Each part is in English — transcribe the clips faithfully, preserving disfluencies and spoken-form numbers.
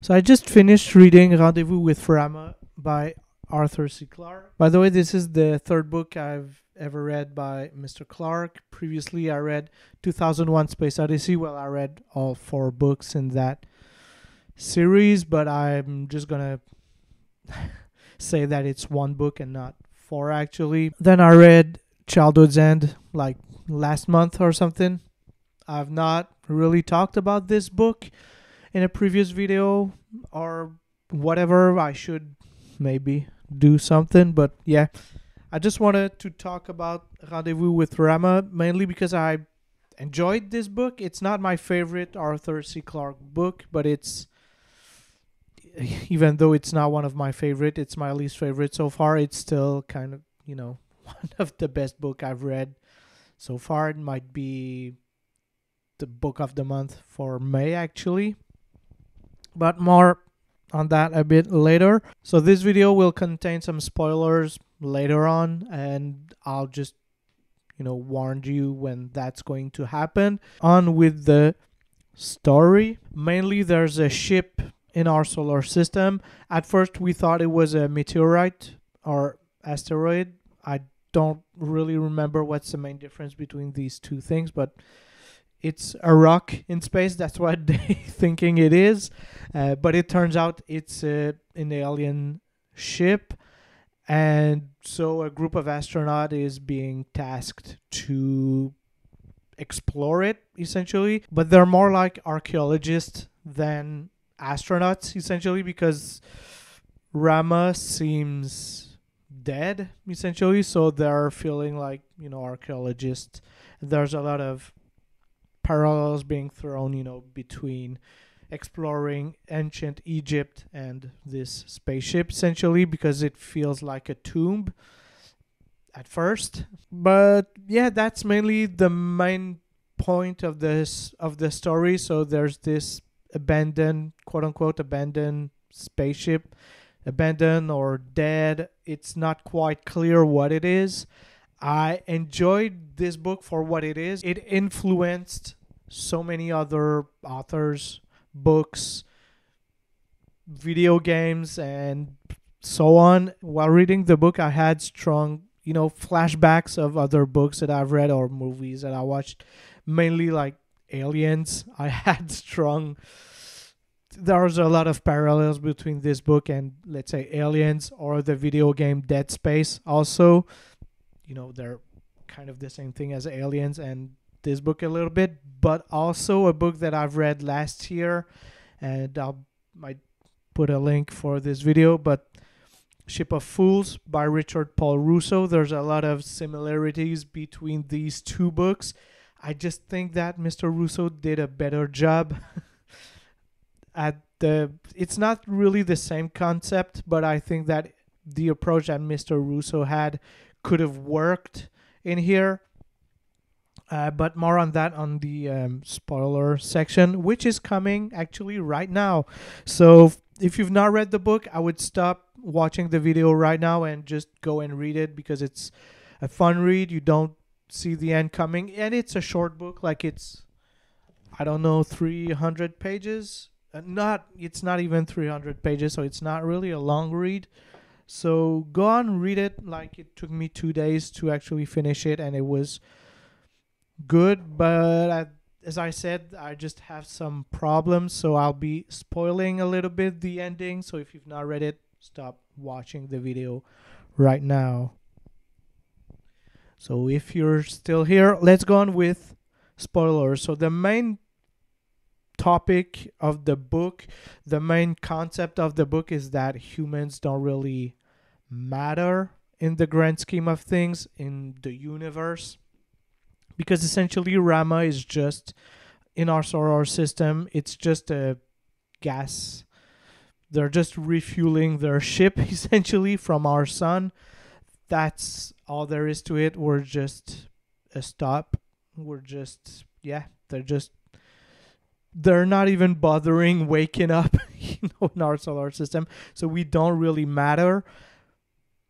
So I just finished reading Rendezvous with Rama by Arthur C. Clarke. By the way, this is the third book I've ever read by Mister Clarke. Previously, I read two thousand one Space Odyssey. Well, I read all four books in that series, but I'm just going to say that it's one book and not four, actually. Then I read Childhood's End, like last month or something. I've not really talked about this book in a previous video or whatever. I should maybe do something, but yeah, I just wanted to talk about Rendezvous with Rama mainly because I enjoyed this book. It's not my favorite Arthur C. Clarke book, but it's, even though it's not one of my favorite, it's my least favorite so far. It's still kind of, you know, one of the best book I've read so far. It might be the book of the month for May, actually, but more on that a bit later. So this video will contain some spoilers later on, and I'll just, you know, warn you when that's going to happen. On with the story. Mainly, there's a ship in our solar system. At first, we thought it was a meteorite or asteroid. I don't really remember what's the main difference between these two things, but it's a rock in space. That's what they thinking it is. Uh, but it turns out it's uh, an alien ship. And so a group of astronauts is being tasked to explore it, essentially. But they're more like archaeologists than astronauts, essentially, because Rama seems dead, essentially. So they're feeling like, you know, archaeologists. There's a lot of parallels being thrown, you know, between exploring ancient Egypt and this spaceship, essentially, because it feels like a tomb at first. But yeah, that's mainly the main point of this of the story. So there's this abandoned, quote unquote, abandoned spaceship, abandoned or dead. It's not quite clear what it is. I enjoyed this book for what it is. It influenced so many other authors, books, video games, and so on. While reading the book, I had strong, you know, flashbacks of other books that I've read or movies that I watched, mainly like Aliens. I had strong, there was a lot of parallels between this book and, let's say, Aliens or the video game Dead Space. Also, you know, they're kind of the same thing as Aliens and this book a little bit, but also a book that I've read last year, and I'll might put a link for this video, but Ship of Fools by Richard Paul Russo. There's a lot of similarities between these two books. I just think that Mister Russo did a better job at the, it's not really the same concept, but I think that the approach that Mister Russo had could have worked in here. Uh, but more on that on the um, spoiler section, which is coming actually right now. So if you've not read the book, I would stop watching the video right now and just go and read it, because it's a fun read. You don't see the end coming, and it's a short book. Like, it's, I don't know, three hundred pages. Uh, not, it's not even three hundred pages, so it's not really a long read. So go on, read it. Like, it took me two days to actually finish it, and it was good, but I, as I said, I just have some problems, so I'll be spoiling a little bit the ending. So if you've not read it, stop watching the video right now. So if you're still here, let's go on with spoilers. So the main topic of the book, the main concept of the book, is that humans don't really matter in the grand scheme of things in the universe, because essentially Rama is just, in our solar system, it's just a gas. They're just refueling their ship, essentially, from our sun. That's all there is to it. We're just a stop. We're just, yeah, they're just, they're not even bothering waking up, you know, in our solar system. So we don't really matter.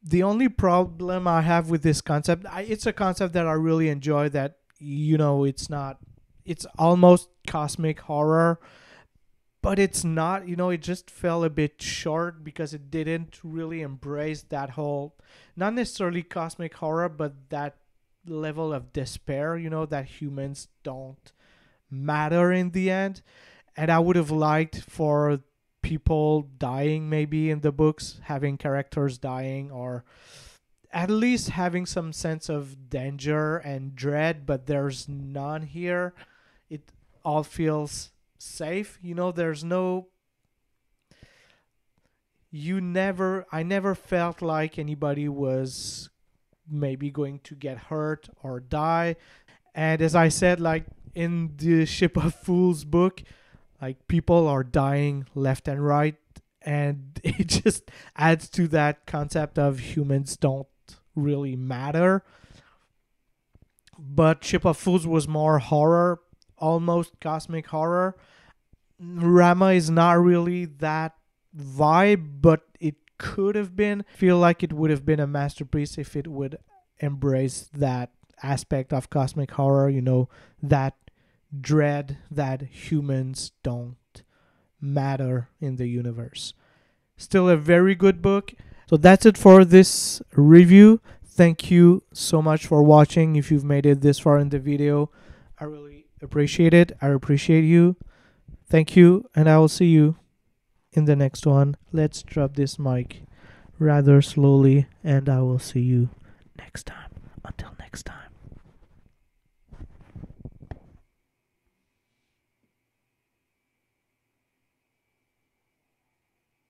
The only problem I have with this concept, I, it's a concept that I really enjoy, that, you know, it's not, it's almost cosmic horror, But it's not, you know, it just fell a bit short because it didn't really embrace that whole, not necessarily cosmic horror, but that level of despair, you know, that humans don't matter in the end. And I would have liked for people dying maybe in the books, having characters dying, or at least having some sense of danger and dread, but there's none here. It all feels safe, you know. There's no you never I never felt like anybody was maybe going to get hurt or die. And as I said, like in the Ship of Fools book, like people are dying left and right, and it just adds to that concept of humans don't really matter. But Ship of Fools was more horror, almost cosmic horror. Rama is not really that vibe, but it could have been. I feel like it would have been a masterpiece if it would embrace that aspect of cosmic horror, you know, that dread that humans don't matter in the universe. Still a very good book. So that's it for this review. Thank you so much for watching. If you've made it this far in the video, I really appreciate it. I appreciate you. Thank you, and I will see you in the next one. Let's drop this mic rather slowly, and I will see you next time. Until next time.